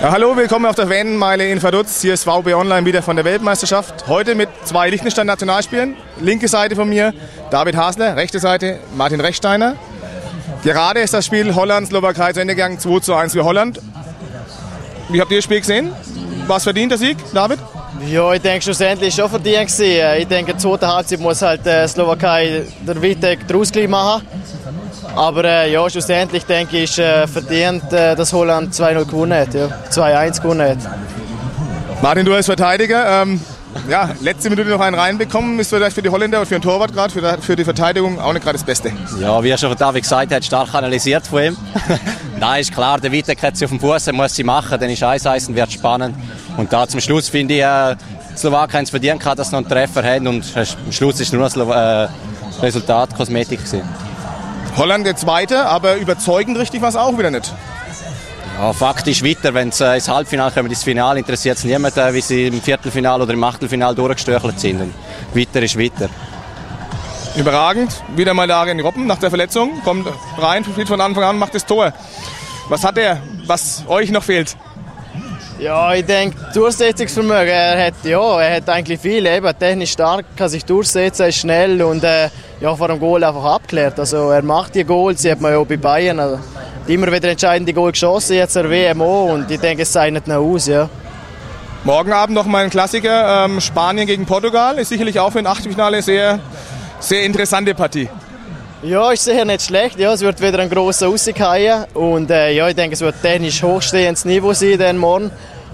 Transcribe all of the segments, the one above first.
Ja, hallo, willkommen auf der Van-Meile in Vaduz. Hier ist VB Online wieder von der Weltmeisterschaft. Heute mit zwei Liechtenstein-Nationalspielern. Linke Seite von mir David Hasler, rechte Seite Martin Rechsteiner. Gerade ist das Spiel Holland-Slowakei zu Ende gegangen, 2:1 für Holland. Wie habt ihr das Spiel gesehen? Was verdient der Sieg, David? Ja, ich denke, schlussendlich schon verdient gewesen. Ich denke, in der zweiten Halbzeit muss halt Slowakei der Witek den Ausgleich machen. Aber ja, schlussendlich denke ich, ist verdient, dass Holland 2-0 gewonnen hat, ja. 2-1 gewonnen hat. Martin, du als Verteidiger, ja, letzte Minute noch einen reinbekommen, ist vielleicht für die Holländer und für den Torwart gerade, für die Verteidigung auch nicht gerade das Beste. Ja, wie er schon David gesagt hat, stark analysiert von ihm. Nein, ist klar, der Witek hat sie auf dem Fuß, er muss sie machen, dann ist 1-1 und wird spannend. Und da zum Schluss finde ich, die Slowakei haben es verdient, dass sie noch einen Treffer haben und am Schluss ist nur das Resultat Kosmetik gewesen. Holland der Zweite, aber überzeugend richtig war es auch wieder nicht. Ja, faktisch weiter, wenn es ins Halbfinale kommt, ins Finale, interessiert es niemanden, wie sie im Viertelfinale oder im Achtelfinale durchgestöchelt sind. Und weiter ist weiter. Überragend, wieder mal der Arjen Robben nach der Verletzung, kommt rein, spielt von Anfang an, macht das Tor. Was hat er, was euch noch fehlt? Ja, ich denke, Durchsetzungsvermögen, er hat eigentlich viel, eben technisch stark, kann sich durchsetzen, ist schnell und ja, vor dem Goal einfach abgeklärt. Also er macht die Goals, sieht man ja auch bei Bayern. Also, immer wieder entscheidende Goal geschossen, jetzt der WMO und ich denke, es zeichnet noch aus, ja. Morgen Abend noch mal ein Klassiker, Spanien gegen Portugal, ist sicherlich auch für ein Achtelfinale sehr, sehr interessante Partie. Ja, ist sicher nicht schlecht. Ja, es wird wieder ein grosser rausfallen. Und ja, ich denke, es wird technisch hochstehendes Niveau sein dann morgen.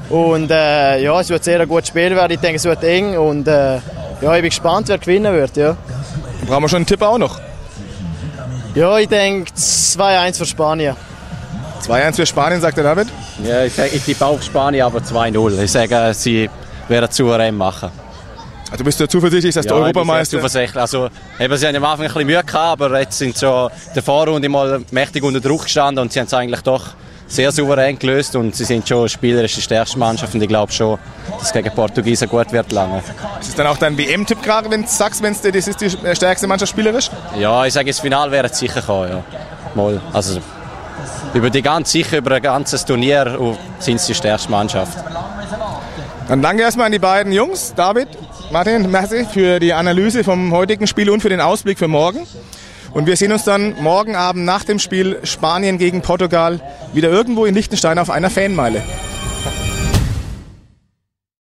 Und ja, es wird sehr ein gutes Spiel werden. Ich denke, es wird eng. Und ja, ich bin gespannt, wer gewinnen wird. Ja. Brauchen wir schon einen Tipp auch noch? Ja, ich denke 2-1 für Spanien. 2-1 für Spanien, sagt der David? Ja, ich tippe auch Spanien, aber 2-0. Ich sage, sie werden souverän machen. Also bist du zuversichtlich, dass der Europameister... Ja, ich bin sehr zuversichtlich. Also, eben, sie haben am Anfang ein bisschen Mühe gehabt, aber jetzt sind so in der Vorrunde mal mächtig unter Druck gestanden und sie haben es eigentlich doch sehr souverän gelöst und sie sind schon spielerisch die stärkste Mannschaft und ich glaube schon, dass es gegen Portugiesen gut wird lange. Ist es dann auch dein WM-Tipp gerade, wenn du sagst, wenn es die stärkste Mannschaft spielerisch? Ja, ich sage, ins Finale wäre es sicher gekommen, ja. Mal, also über ein ganzes Turnier sind sie die stärkste Mannschaft. Dann danke erstmal an die beiden Jungs, David, Martin, merci für die Analyse vom heutigen Spiel und für den Ausblick für morgen. Und wir sehen uns dann morgen Abend nach dem Spiel Spanien gegen Portugal wieder irgendwo in Liechtenstein auf einer Fanmeile.